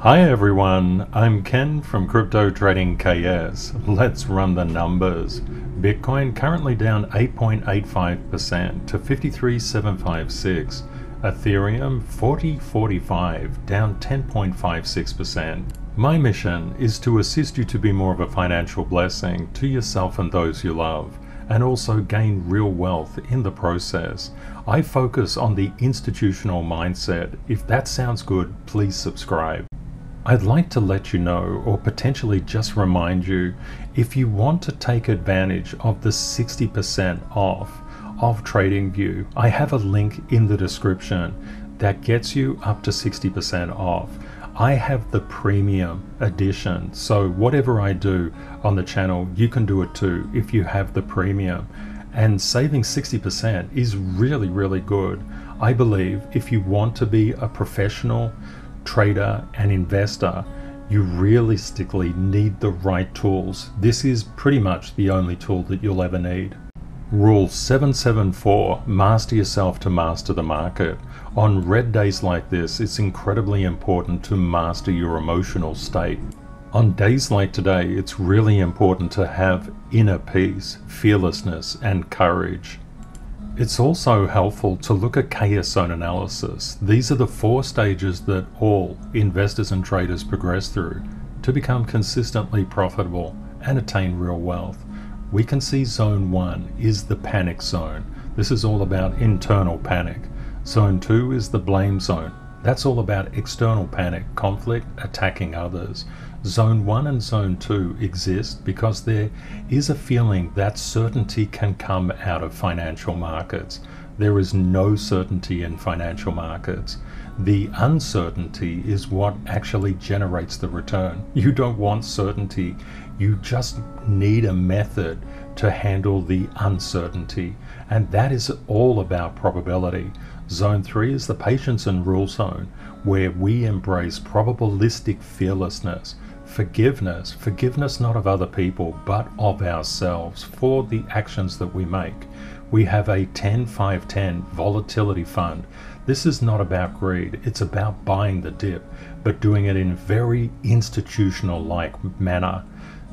Hi everyone, I'm Ken from Crypto Trading KS. Let's run the numbers. Bitcoin currently down 8.85% to 53,756. Ethereum 40.45, down 10.56%. My mission is to assist you to be more of a financial blessing to yourself and those you love, and also gain real wealth in the process. I focus on the institutional mindset. If that sounds good, please subscribe. I'd like to let you know, or potentially just remind you, if you want to take advantage of the 60% off of TradingView, I have a link in the description that gets you up to 60% off. I have the premium edition, so whatever I do on the channel, you can do it too if you have the premium. And saving 60% is really, really good. I believe if you want to be a professional trader and investor, you realistically need the right tools. This is pretty much the only tool that you'll ever need. Rule 774, master yourself to master the market. On red days like this, it's incredibly important to master your emotional state. On days like today, it's really important to have inner peace, fearlessness, and courage. It's also helpful to look at chaos zone analysis. These are the four stages that all investors and traders progress through to become consistently profitable and attain real wealth. We can see zone 1 is the panic zone. This is all about internal panic. Zone 2 is the blame zone. That's all about external panic, conflict, attacking others. Zone 1 and Zone 2 exist because there is a feeling that certainty can come out of financial markets. There is no certainty in financial markets. The uncertainty is what actually generates the return. You don't want certainty. You just need a method to handle the uncertainty. And that is all about probability. Zone 3 is the patience and rule zone, where we embrace probabilistic fearlessness, forgiveness not of other people, but of ourselves for the actions that we make. We have a 10-5-10 volatility fund. This is not about greed, it's about buying the dip, but doing it in a very institutional-like manner.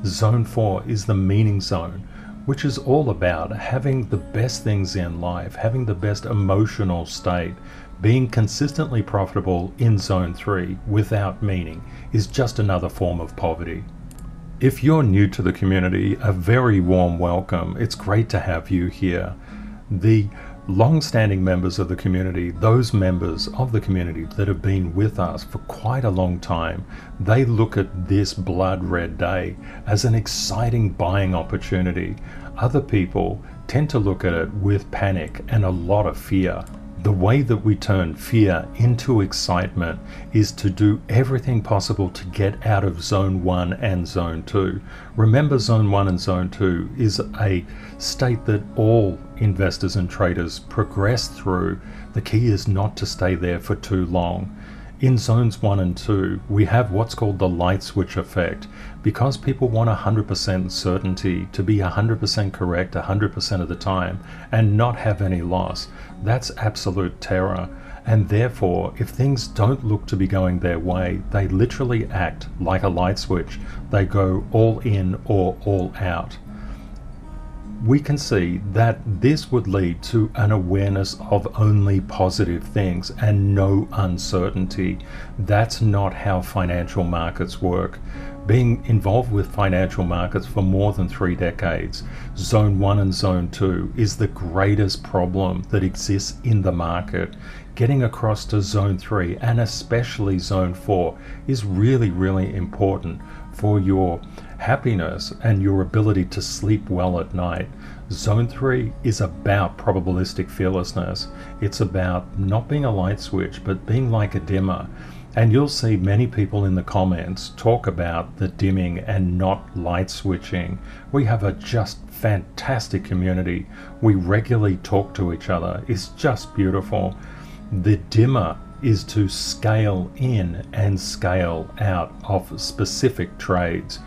Zone 4 is the meaning zone, which is all about having the best things in life, having the best emotional state. Being consistently profitable in Zone 3 without meaning is just another form of poverty. If you're new to the community, a very warm welcome. It's great to have you here. The long-standing members of the community, those members of the community that have been with us for quite a long time, they look at this blood red day as an exciting buying opportunity. Other people tend to look at it with panic and a lot of fear. The way that we turn fear into excitement is to do everything possible to get out of Zone 1 and Zone 2. Remember, Zone 1 and Zone 2 is a state that all investors and traders progress through. The key is not to stay there for too long. In Zones 1 and 2, we have what's called the light switch effect. Because people want 100% certainty, to be 100% correct 100% of the time and not have any loss, that's absolute terror. And therefore, if things don't look to be going their way, they literally act like a light switch. They go all in or all out. We can see that this would lead to an awareness of only positive things and no uncertainty. That's not how financial markets work. Being involved with financial markets for more than 3 decades, Zone 1 and Zone 2 is the greatest problem that exists in the market. Getting across to Zone 3 and especially Zone 4 is really, really important for your happiness and your ability to sleep well at night. Zone 3 is about probabilistic fearlessness. It's about not being a light switch, but being like a dimmer. And you'll see many people in the comments talk about the dimming and not light switching. We have a just fantastic community. We regularly talk to each other. It's just beautiful. The dimmer is to scale in and scale out of specific trades.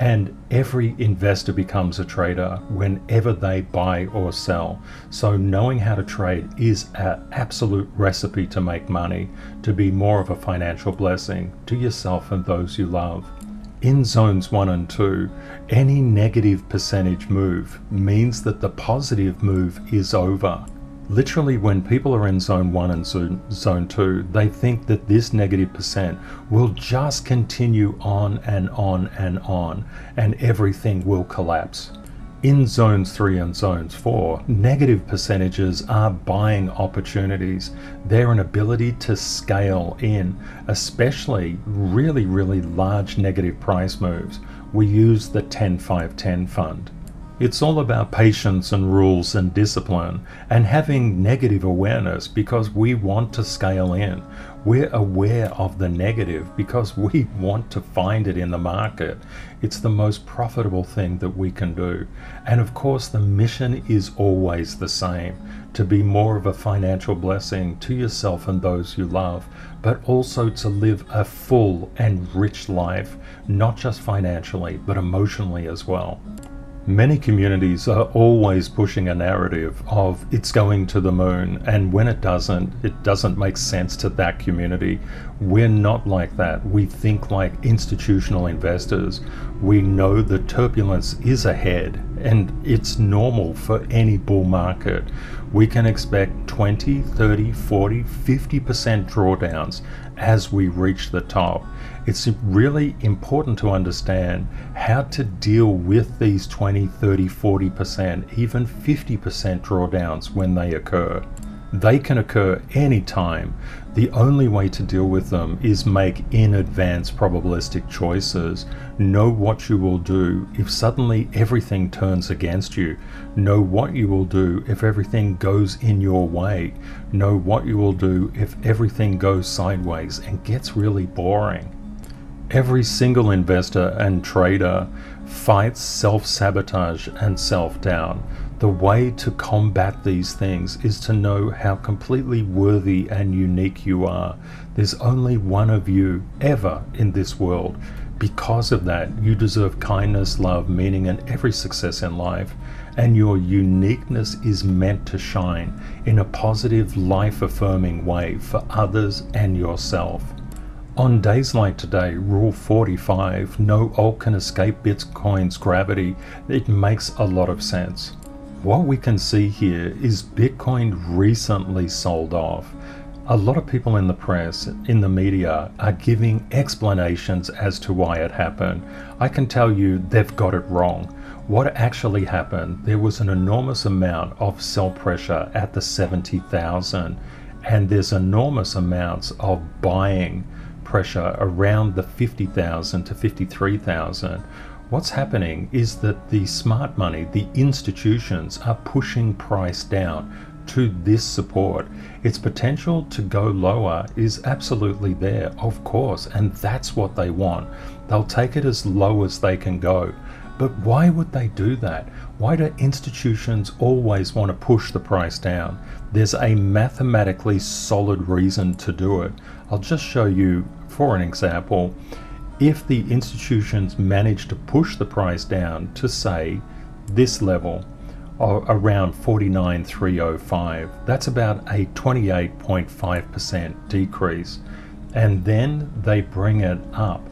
And every investor becomes a trader whenever they buy or sell. So knowing how to trade is an absolute recipe to make money, to be more of a financial blessing to yourself and those you love. In zones 1 and 2, any negative percentage move means that the positive move is over. Literally, when people are in zone 1 and zone 2, they think that this negative percent will just continue on and on and on, and everything will collapse. In zones 3 and zones 4, negative percentages are buying opportunities. They're an ability to scale in, especially really, really large negative price moves. We use the 10-5-10 fund. It's all about patience and rules and discipline and having negative awareness, because we want to scale in. We're aware of the negative because we want to find it in the market. It's the most profitable thing that we can do. And of course, the mission is always the same, to be more of a financial blessing to yourself and those you love, but also to live a full and rich life, not just financially, but emotionally as well. Many communities are always pushing a narrative of it's going to the moon, and when it doesn't make sense to that community. We're not like that. We think like institutional investors. We know the turbulence is ahead, and it's normal for any bull market. We can expect 20, 30, 40, 50% drawdowns as we reach the top. It's really important to understand how to deal with these 20, 30, 40%, even 50% drawdowns when they occur. They can occur anytime. The only way to deal with them is make in advance probabilistic choices. Know what you will do if suddenly everything turns against you. Know what you will do if everything goes in your way. Know what you will do if everything goes sideways and gets really boring. Every single investor and trader fights self-sabotage and self-doubt. The way to combat these things is to know how completely worthy and unique you are. There's only one of you ever in this world. Because of that, you deserve kindness, love, meaning, and every success in life. And your uniqueness is meant to shine in a positive, life-affirming way for others and yourself. On days like today, Rule 45, no alt can escape Bitcoin's gravity. It makes a lot of sense. What we can see here is Bitcoin recently sold off. A lot of people in the press, in the media, are giving explanations as to why it happened. I can tell you they've got it wrong. What actually happened, there was an enormous amount of sell pressure at the 70,000, and there's enormous amounts of buying pressure around the 50,000 to 53,000. What's happening is that the smart money, the institutions, are pushing price down to this support. Its potential to go lower is absolutely there, of course, and that's what they want. They'll take it as low as they can go. But why would they do that? Why do institutions always want to push the price down? There's a mathematically solid reason to do it. I'll just show you for an example. If the institutions manage to push the price down to, say, this level or around 49,305, that's about a 28.5% decrease, and then they bring it up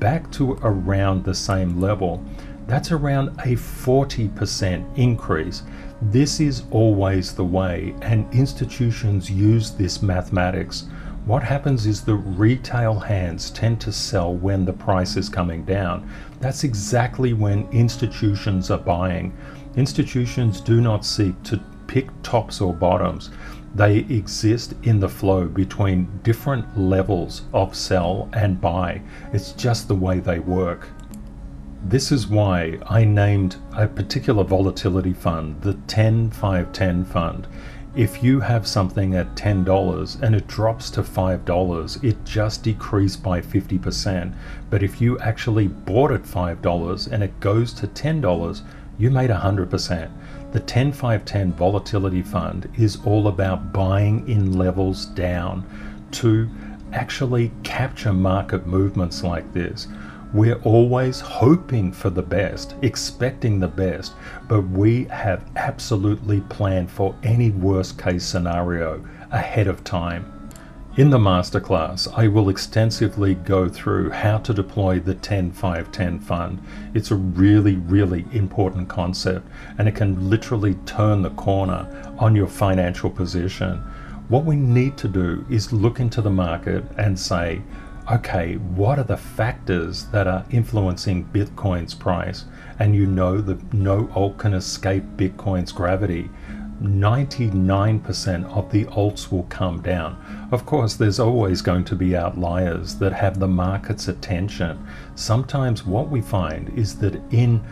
back to around the same level, that's around a 40% increase. This is always the way, and institutions use this mathematics. What happens is the retail hands tend to sell when the price is coming down. That's exactly when institutions are buying. Institutions do not seek to pick tops or bottoms. They exist in the flow between different levels of sell and buy. It's just the way they work. This is why I named a particular volatility fund the 10-5-10 fund. If you have something at $10 and it drops to $5, it just decreased by 50%. But if you actually bought at $5 and it goes to $10, you made 100%. The 10-5-10 volatility fund is all about buying in levels down to actually capture market movements like this. We're always hoping for the best, expecting the best, but we have absolutely planned for any worst case scenario ahead of time. In the masterclass, I will extensively go through how to deploy the 10-5-10 fund. It's a really, really important concept, and it can literally turn the corner on your financial position. What we need to do is look into the market and say, okay, what are the factors that are influencing Bitcoin's price? And you know that no alt can escape Bitcoin's gravity. 99% of the alts will come down. Of course, there's always going to be outliers that have the market's attention. Sometimes what we find is that in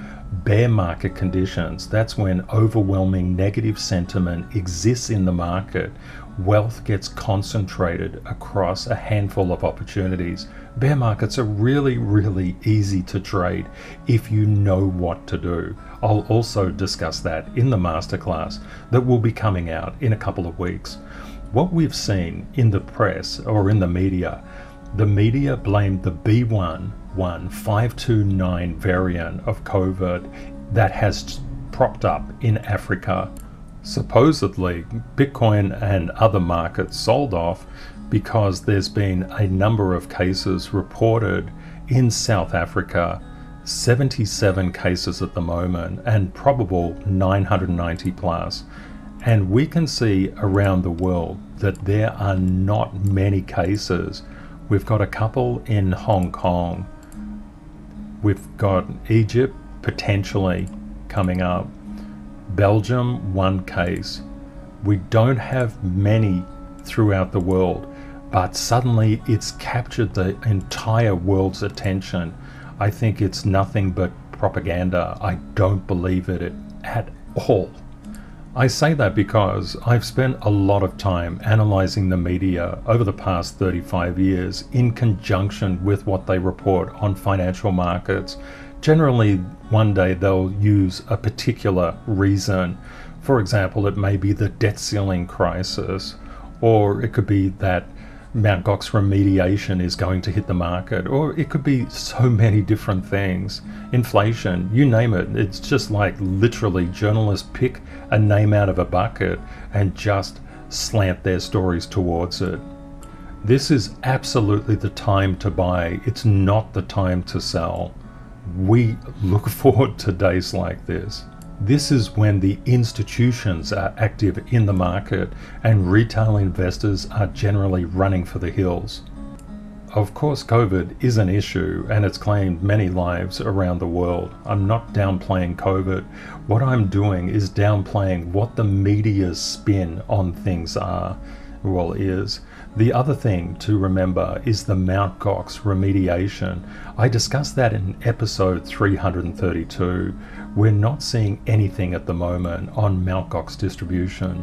bear market conditions, that's when overwhelming negative sentiment exists in the market. Wealth gets concentrated across a handful of opportunities. Bear markets are really, really easy to trade if you know what to do. I'll also discuss that in the masterclass that will be coming out in a couple of weeks. What we've seen in the press or in the media blamed the B.1.1.529 variant of COVID that has propped up in Africa. Supposedly, Bitcoin and other markets sold off because there's been a number of cases reported in South Africa, 77 cases at the moment, and probable 990 plus. And we can see around the world that there are not many cases. We've got a couple in Hong Kong. We've got Egypt potentially coming up. Belgium, one case. We don't have many throughout the world, but suddenly it's captured the entire world's attention. I think it's nothing but propaganda. I don't believe it at all. I say that because I've spent a lot of time analyzing the media over the past 35 years in conjunction with what they report on financial markets. Generally, one day they'll use a particular reason. For example, it may be the debt ceiling crisis, or it could be that Mt. Gox remediation is going to hit the market, or it could be so many different things. Inflation, you name it. It's just like literally journalists pick a name out of a bucket and just slant their stories towards it. This is absolutely the time to buy. It's not the time to sell. We look forward to days like this. This is when the institutions are active in the market and retail investors are generally running for the hills. Of course, COVID is an issue and it's claimed many lives around the world. I'm not downplaying COVID. What I'm doing is downplaying what the media's spin on things are. Well, is. The other thing to remember is the Mt. Gox remediation. I discussed that in episode 332. We're not seeing anything at the moment on Mt. Gox distribution.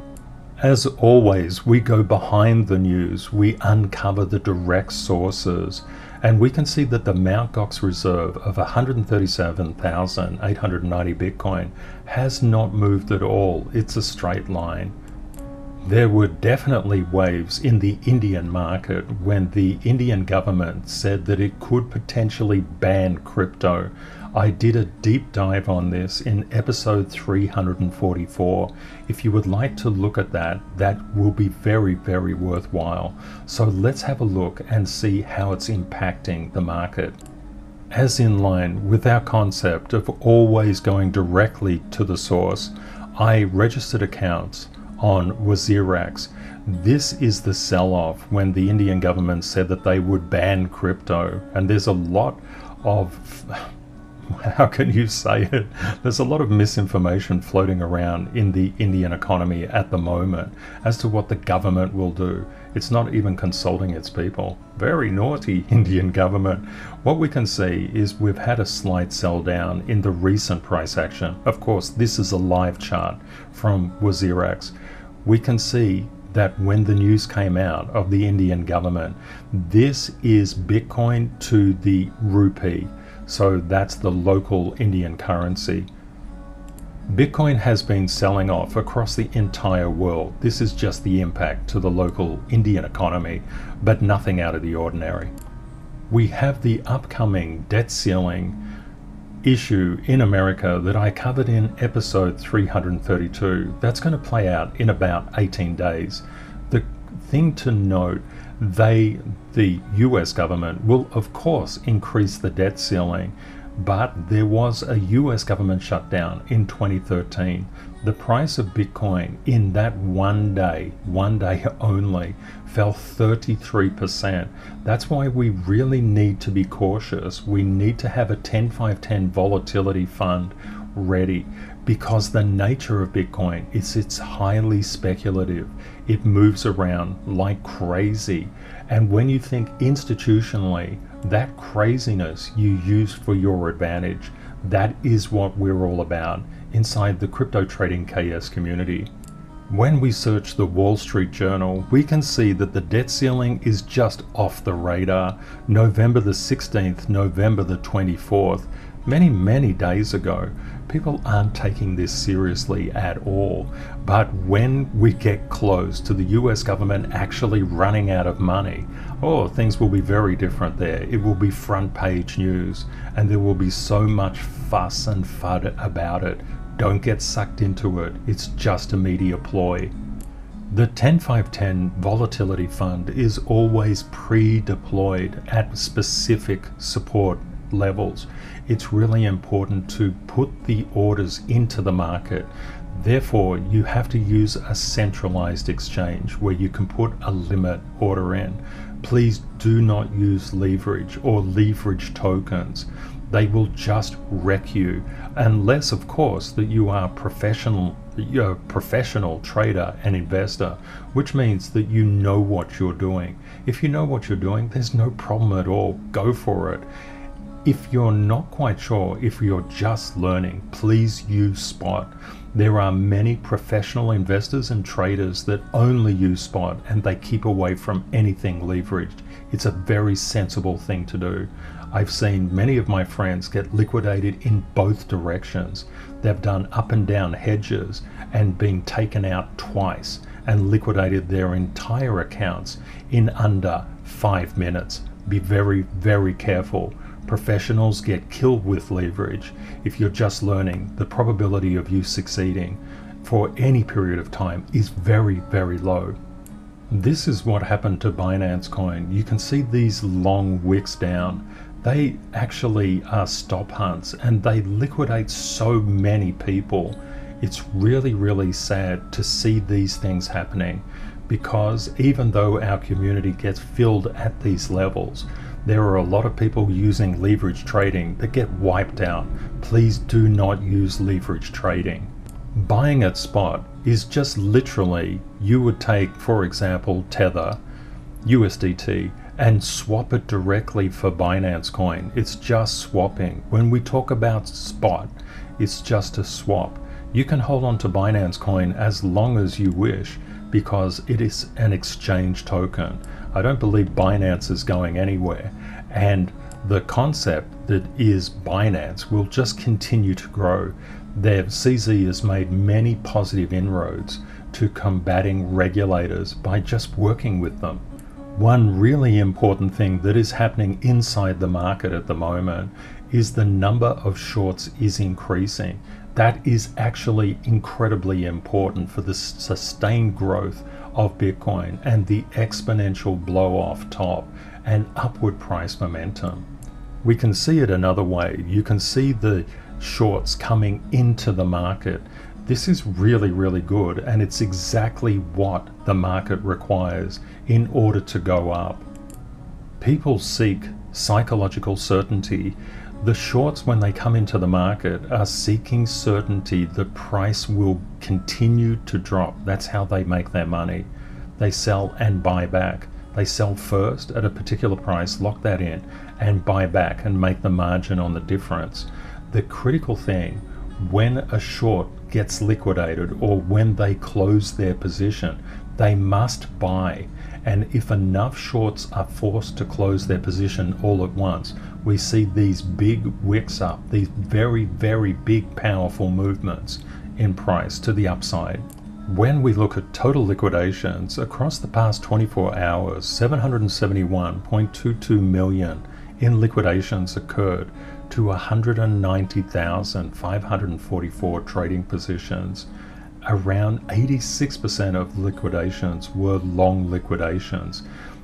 As always, we go behind the news. We uncover the direct sources, and we can see that the Mt. Gox reserve of 137,890 Bitcoin has not moved at all. It's a straight line. There were definitely waves in the Indian market when the Indian government said that it could potentially ban crypto. I did a deep dive on this in episode 344. If you would like to look at that will be very, very worthwhile. So let's have a look and see how it's impacting the market. As in line with our concept of always going directly to the source, I registered accounts on WazirX. This is the sell-off when the Indian government said that they would ban crypto, and there's a lot of, how can you say it? There's a lot of misinformation floating around in the Indian economy at the moment as to what the government will do. It's not even consulting its people. Very naughty Indian government. What we can see is we've had a slight sell down in the recent price action. Of course, this is a live chart from WazirX. We can see that when the news came out of the Indian government, this is Bitcoin to the rupee. So that's the local Indian currency. Bitcoin has been selling off across the entire world. This is just the impact to the local Indian economy, but nothing out of the ordinary. we have the upcoming debt ceiling issue in America that I covered in episode 332. That's going to play out in about 18 days. The thing to note, the US government will of course increase the debt ceiling, but there was a US government shutdown in 2013. The price of Bitcoin in that one day only, fell 33%. That's why we really need to be cautious. We need to have a 10-5-10 volatility fund ready, because the nature of Bitcoin is it's highly speculative. It moves around like crazy. And when you think institutionally, that craziness you use for your advantage. That is what we're all about inside the Crypto Trading KS community. When we search the Wall Street Journal, we can see that the debt ceiling is just off the radar. November the 16th, November the 24th, many days ago. People aren't taking this seriously at all. But when we get close to the US government actually running out of money, oh, things will be very different there. It will be front page news, and there will be so much fuss and FUD about it. Don't get sucked into it. It's just a media ploy. The 10-5-10 volatility fund is always pre-deployed at specific support levels. It's really important to put the orders into the market. Therefore, you have to use a centralized exchange where you can put a limit order in. Please do not use leverage or leverage tokens. They will just wreck you, unless of course that you are a professional trader and investor, which means that you know what you're doing. If you know what you're doing, there's no problem at all. Go for it. If you're not quite sure, if you're just learning, please use spot. There are many professional investors and traders that only use spot, and they keep away from anything leveraged. It's a very sensible thing to do. I've seen many of my friends get liquidated in both directions. They've done up and down hedges and been taken out twice and liquidated their entire accounts in under 5 minutes. Be very careful. Professionals get killed with leverage. If you're just learning, the probability of you succeeding for any period of time is very low. This is what happened to Binance Coin. You can see these long wicks down. They actually are stop hunts, and they liquidate so many people. It's really sad to see these things happening, because even though our community gets filled at these levels, there are a lot of people using leverage trading that get wiped out. Please do not use leverage trading. Buying at spot is just literally, you would take, for example, Tether, USDT, and swap it directly for Binance Coin. It's just swapping. When we talk about spot, it's just a swap. You can hold on to Binance Coin as long as you wish, because it is an exchange token. I don't believe Binance is going anywhere, and the concept that is Binance will just continue to grow. Their CZ has made many positive inroads to combating regulators by just working with them. One really important thing that is happening inside the market at the moment is the number of shorts is increasing. That is actually incredibly important for the sustained growth of Bitcoin and the exponential blow off top and upward price momentum. We can see it another way. You can see the shorts coming into the market. This is really good, and it's exactly what the market requires in order to go up. People seek psychological certainty. The shorts, when they come into the market, are seeking certainty the price will continue to drop. That's how they make their money. They sell and buy back. They sell first at a particular price, lock that in, and buy back and make the margin on the difference. The critical thing when a short gets liquidated, or when they close their position, they must buy. And if enough shorts are forced to close their position all at once, we see these big wicks up, these very big powerful movements in price to the upside. When we look at total liquidations across the past 24 hours, 771.22 million in liquidations occurred to 190,544 trading positions. Around 86% of liquidations were long liquidations.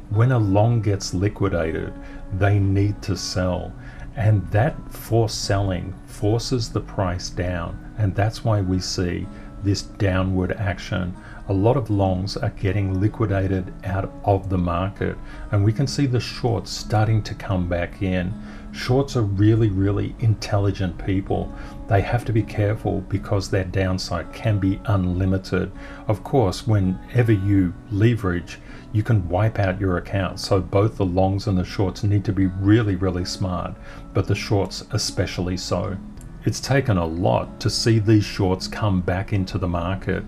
When a long gets liquidated, they need to sell, and that forced selling forces the price down, and that's why we see this downward action. A lot of longs are getting liquidated out of the market, and we can see the shorts starting to come back in. Shorts are really intelligent people. They have to be careful because their downside can be unlimited. Of course, whenever you leverage, you can wipe out your account. So both the longs and the shorts need to be really smart, but the shorts especially so. It's taken a lot to see these shorts come back into the market.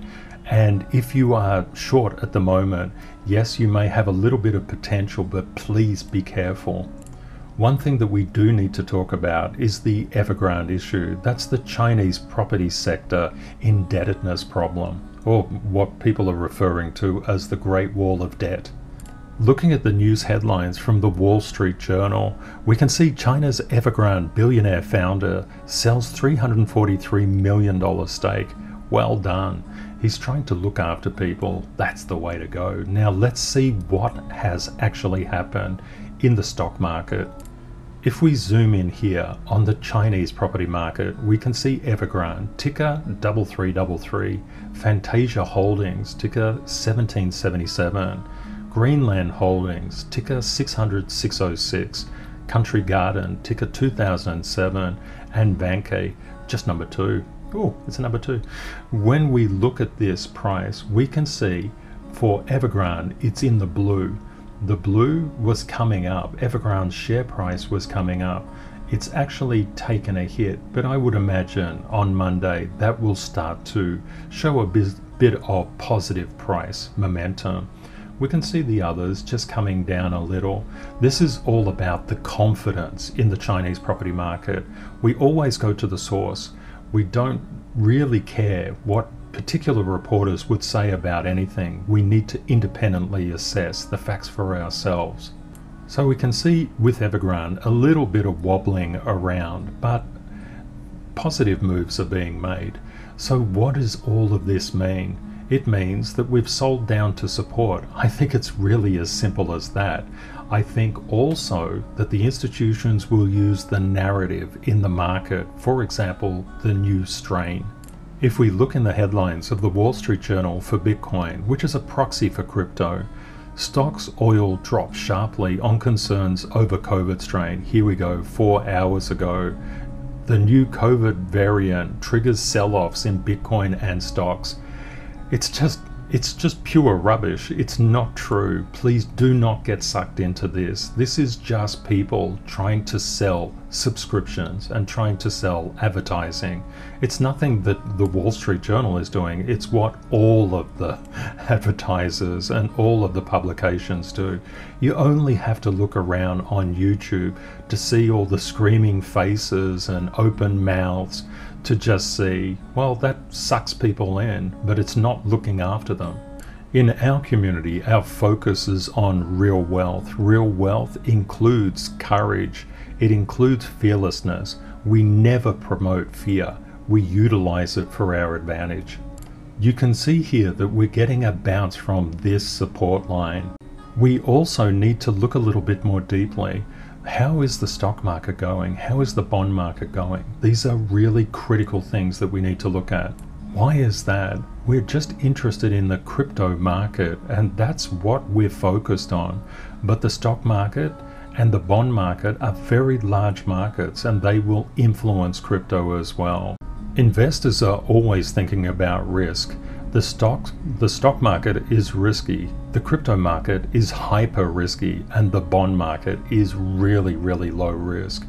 And if you are short at the moment, yes, you may have a little bit of potential, but please be careful. One thing that we do need to talk about is the Evergrande issue. That's the Chinese property sector indebtedness problem, or what people are referring to as the Great Wall of Debt. Looking at the news headlines from the Wall Street Journal, we can see China's Evergrande billionaire founder sells $343 million stake. Well done. He's trying to look after people. That's the way to go. Now let's see what has actually happened in the stock market. If we zoom in here on the Chinese property market, we can see Evergrande, ticker 3333, Fantasia Holdings, ticker 1777, Greenland Holdings, ticker 60606, Country Garden, ticker 2007, and Vanke, just number 2. Oh, it's number 2. When we look at this price, we can see for Evergrande, it's in the blue. The blue was coming up. Evergrande's share price was coming up. It's actually taken a hit, but I would imagine on Monday that will start to show a bit of positive price momentum. We can see the others just coming down a little. This is all about the confidence in the Chinese property market. We always go to the source. We don't really care what particular reporters would say about anything. We need to independently assess the facts for ourselves. So we can see with Evergrande a little bit of wobbling around, but positive moves are being made. So what does all of this mean? It means that we've sold down to support. I think it's really as simple as that. I think also that the institutions will use the narrative in the market, for example, the new strain. If we look in the headlines of the Wall Street Journal for Bitcoin, which is a proxy for crypto, stocks oil dropped sharply on concerns over COVID strain. Here we go, 4 hours ago. The new COVID variant triggers sell-offs in Bitcoin and stocks. It's just pure rubbish. It's not true. Please do not get sucked into this. This is just people trying to sell subscriptions and trying to sell advertising. It's nothing that the Wall Street Journal is doing. It's what all of the advertisers and all of the publications do. You only have to look around on YouTube to see all the screaming faces and open mouths to just see, well, that sucks people in, but it's not looking after them. In our community, our focus is on real wealth. Real wealth includes courage. It includes fearlessness. We never promote fear. We utilize it for our advantage. You can see here that we're getting a bounce from this support line. We also need to look a little bit more deeply. How is the stock market going? How is the bond market going? These are really critical things that we need to look at. Why is that? We're just interested in the crypto market, and that's what we're focused on. But the stock market and the bond market are very large markets, and they will influence crypto as well. Investors are always thinking about risk. The stock market is risky, the crypto market is hyper risky, and the bond market is really low risk.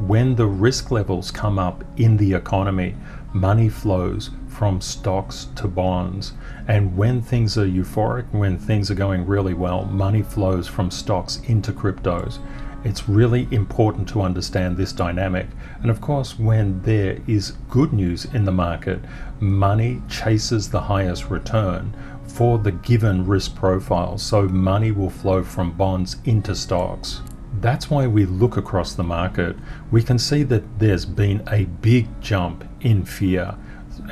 When the risk levels come up in the economy, money flows from stocks to bonds. And when things are euphoric, when things are going really well, money flows from stocks into cryptos. It's really important to understand this dynamic. And of course, when there is good news in the market, money chases the highest return for the given risk profile. So money will flow from bonds into stocks. That's why we look across the market. We can see that there's been a big jump in fear,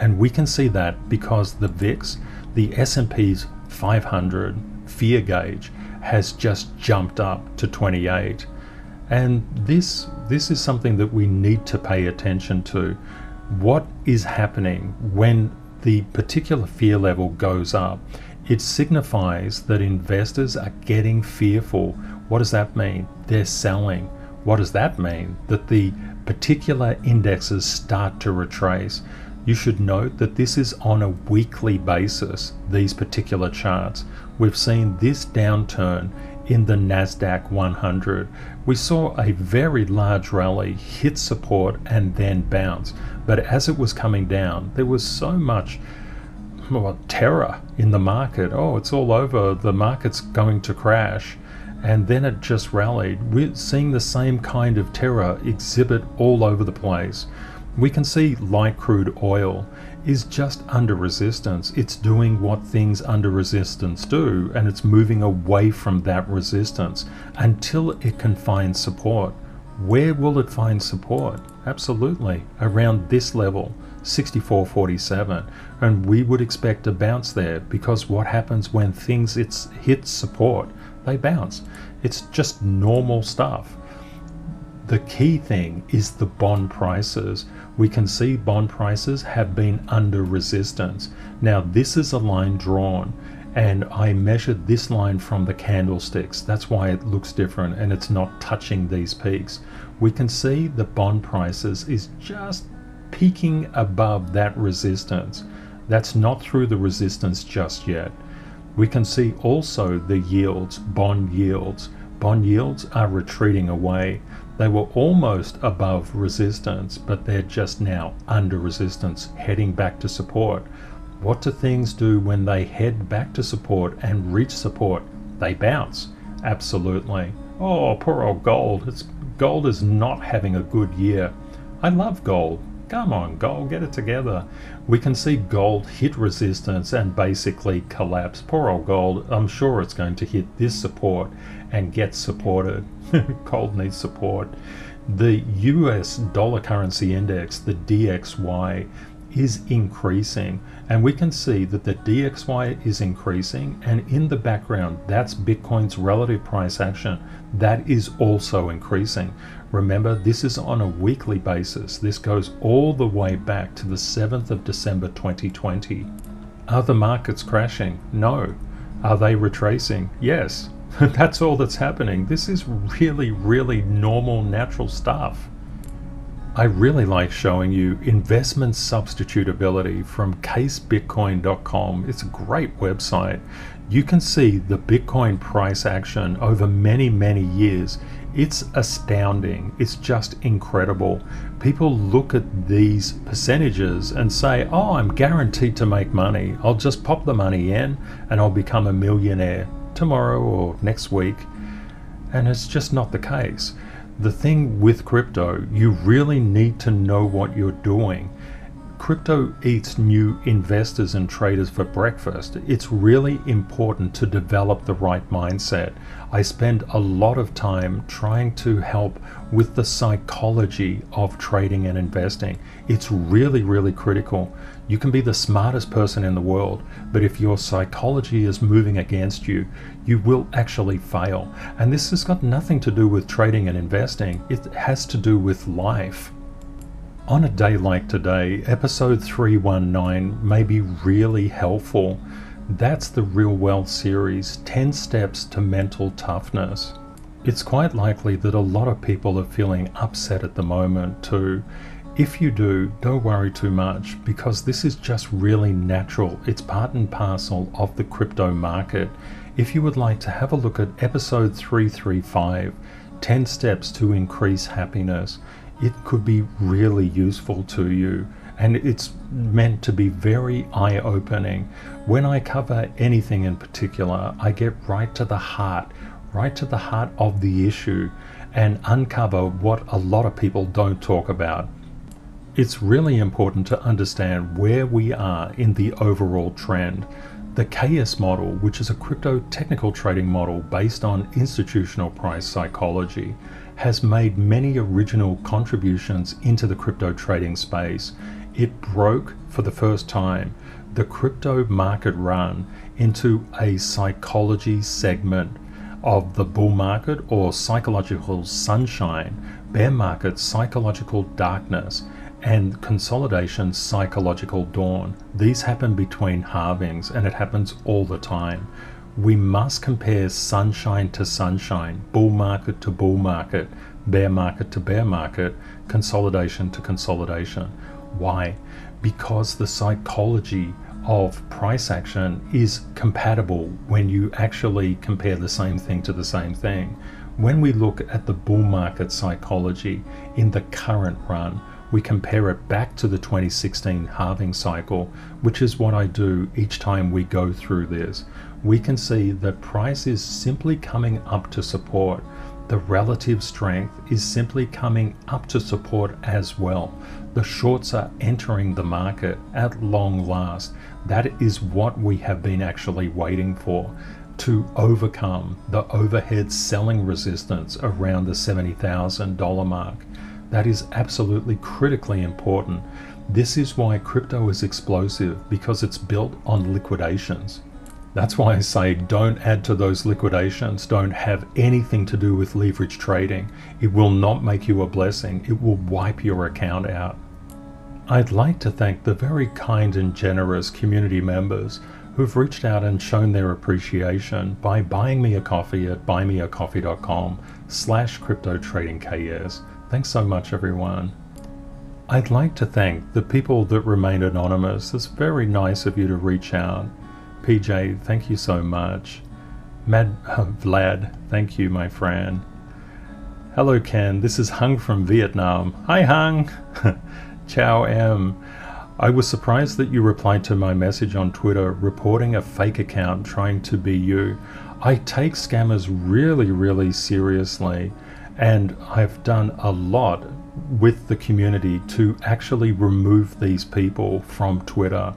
and we can see that because the VIX, the S&P's 500 fear gauge, has just jumped up to 28, and this is something that we need to pay attention to. What is happening when the particular fear level goes up? It signifies that investors are getting fearful. What does that mean? They're selling. What does that mean? That the particular indexes start to retrace. You should note that this is on a weekly basis, these particular charts. We've seen this downturn in the NASDAQ 100. We saw a very large rally hit support and then bounce. But as it was coming down, there was so much terror in the market. Oh, it's all over, the market's going to crash. And then it just rallied. We're seeing the same kind of terror exhibit all over the place. We can see light crude oil is just under resistance. It's doing what things under resistance do, and it's moving away from that resistance until it can find support. Where will it find support? Absolutely around this level, 64.47, and we would expect a bounce there, because what happens when things hit support? They bounce. It's just normal stuff. The key thing is the bond prices. We can see bond prices have been under resistance. Now this is a line drawn, and I measured this line from the candlesticks. That's why it looks different and it's not touching these peaks. We can see the bond prices is just peaking above that resistance. That's not through the resistance just yet. We can see also the yields, bond yields. Bond yields are retreating away. They were almost above resistance, but they're just now under resistance, heading back to support. What do things do when they head back to support and reach support? They bounce. Absolutely. Oh, poor old gold. Gold is not having a good year. I love gold. Come on, gold, get it together. We can see gold hit resistance and basically collapse. Poor old gold. I'm sure it's going to hit this support and get supported. Gold needs support. The US dollar currency index, the DXY, is increasing, and we can see that the DXY is increasing, and in the background, that's Bitcoin's relative price action. That is also increasing. Remember, this is on a weekly basis. This goes all the way back to the 7th of December 2020. Are the markets crashing? No. Are they retracing? Yes. That's all that's happening. This is really, really normal, natural stuff. I really like showing you investment substitutability from casebitcoin.com. It's a great website. You can see the Bitcoin price action over many, many years. It's astounding. It's just incredible. People look at these percentages and say, oh, I'm guaranteed to make money. I'll just pop the money in and I'll become a millionaire tomorrow or next week. And it's just not the case. The thing with crypto, you really need to know what you're doing. Crypto eats new investors and traders for breakfast. It's really important to develop the right mindset. I spend a lot of time trying to help with the psychology of trading and investing. It's really, really critical. You can be the smartest person in the world, but if your psychology is moving against you, you will actually fail. And this has got nothing to do with trading and investing. It has to do with life. On a day like today, episode 319 may be really helpful. That's the Real Wealth series, 10 Steps to Mental Toughness. It's quite likely that a lot of people are feeling upset at the moment too. If you do, don't worry too much, because this is just really natural. It's part and parcel of the crypto market. If you would like to have a look at episode 335, 10 Steps to Increase Happiness, it could be really useful to you. And it's meant to be very eye-opening. When I cover anything in particular, I get right to the heart of the issue, and uncover what a lot of people don't talk about. It's really important to understand where we are in the overall trend. The KS model, which is a crypto technical trading model based on institutional price psychology, has made many original contributions into the crypto trading space. It broke, for the first time, the crypto market run into a psychology segment of the bull market, or psychological sunshine, bear market psychological darkness, and consolidation psychological dawn. These happen between halvings, and it happens all the time. We must compare sunshine to sunshine, bull market to bull market, bear market to bear market, consolidation to consolidation. Why? Because the psychology of price action is compatible when you actually compare the same thing to the same thing. When we look at the bull market psychology in the current run, we compare it back to the 2016 halving cycle, which is what I do each time we go through this. We can see that price is simply coming up to support. The relative strength is simply coming up to support as well. The shorts are entering the market at long last. That is what we have been actually waiting for, to overcome the overhead selling resistance around the $70,000 mark. That is absolutely critically important. This is why crypto is explosive, because it's built on liquidations. That's why I say don't add to those liquidations. Don't have anything to do with leverage trading. It will not make you a blessing. It will wipe your account out. I'd like to thank the very kind and generous community members who've reached out and shown their appreciation by buying me a coffee at buymeacoffee.com/cryptotradingks. Thanks so much, everyone. I'd like to thank the people that remain anonymous. It's very nice of you to reach out. PJ, thank you so much. Vlad, thank you, my friend. Hello, Ken. This is Hung from Vietnam. Hi, Hung. Ciao, M. I was surprised that you replied to my message on Twitter reporting a fake account trying to be you. I take scammers really, really seriously, and I've done a lot with the community to actually remove these people from Twitter.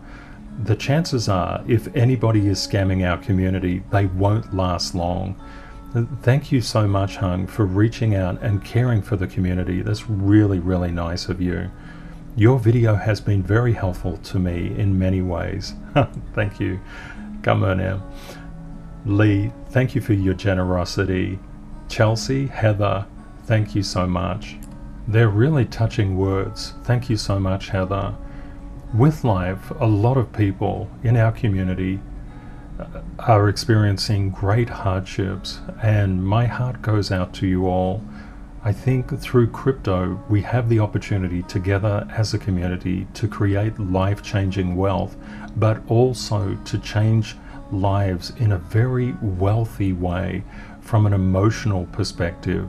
The chances are, if anybody is scamming our community, they won't last long. Thank you so much, Hung, for reaching out and caring for the community. That's really, really nice of you. Your video has been very helpful to me in many ways. Thank you. Come on now. Lee, thank you for your generosity. Chelsea, Heather, thank you so much. They're really touching words. Thank you so much, Heather. With life, a lot of people in our community are experiencing great hardships, and my heart goes out to you all. I think through crypto, we have the opportunity together as a community to create life-changing wealth, but also to change lives in a very wealthy way from an emotional perspective.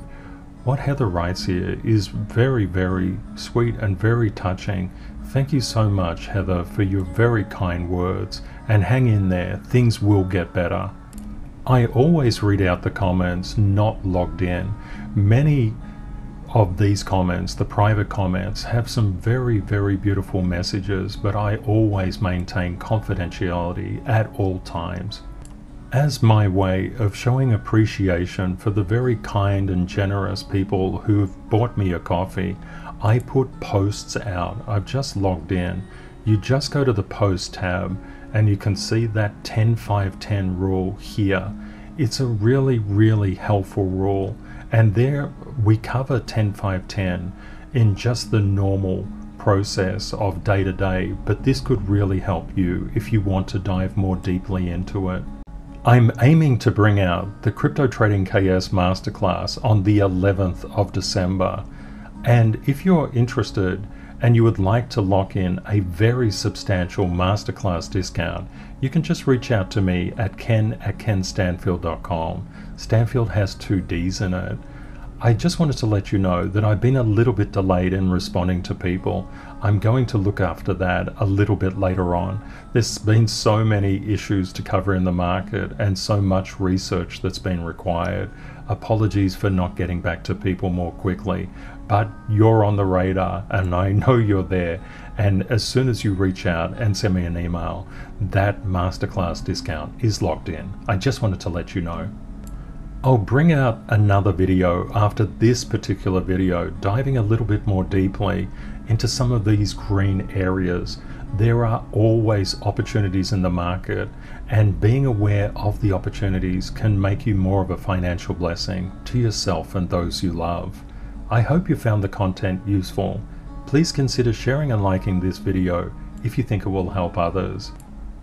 What Heather writes here is very, very sweet and very touching. Thank you so much, Heather, for your very kind words, and hang in there, things will get better. I always read out the comments not logged in. Many of these comments, the private comments, have some very, very beautiful messages, but I always maintain confidentiality at all times. As my way of showing appreciation for the very kind and generous people who have bought me a coffee, I put posts out. I've just logged in. You just go to the post tab and you can see that 10-5-10 rule here. It's a really, really helpful rule. And there we cover 10-5-10 in just the normal process of day to day, but this could really help you if you want to dive more deeply into it. I'm aiming to bring out the Crypto Trading KS Masterclass on the 11th of December. And if you're interested and you would like to lock in a very substantial masterclass discount, you can just reach out to me at ken@kenstanfield.com. Stanfield has 2 D's in it. I just wanted to let you know that I've been a little bit delayed in responding to people. I'm going to look after that a little bit later on. There's been so many issues to cover in the market and so much research that's been required. Apologies for not getting back to people more quickly, but you're on the radar and I know you're there. And as soon as you reach out and send me an email, that masterclass discount is locked in. I just wanted to let you know. I'll bring out another video after this particular video, diving a little bit more deeply into some of these green areas. There are always opportunities in the market, and being aware of the opportunities can make you more of a financial blessing to yourself and those you love. I hope you found the content useful. Please consider sharing and liking this video if you think it will help others.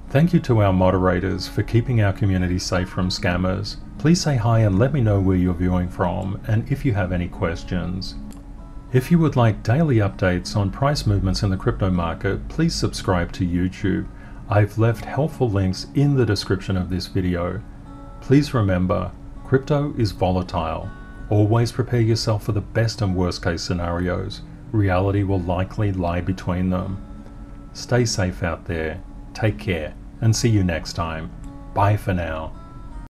Thank you to our moderators for keeping our community safe from scammers. Please say hi and let me know where you're viewing from and if you have any questions. If you would like daily updates on price movements in the crypto market, please subscribe to YouTube. I've left helpful links in the description of this video. Please remember, crypto is volatile. Always prepare yourself for the best and worst case scenarios. Reality will likely lie between them. Stay safe out there. Take care and see you next time. Bye for now.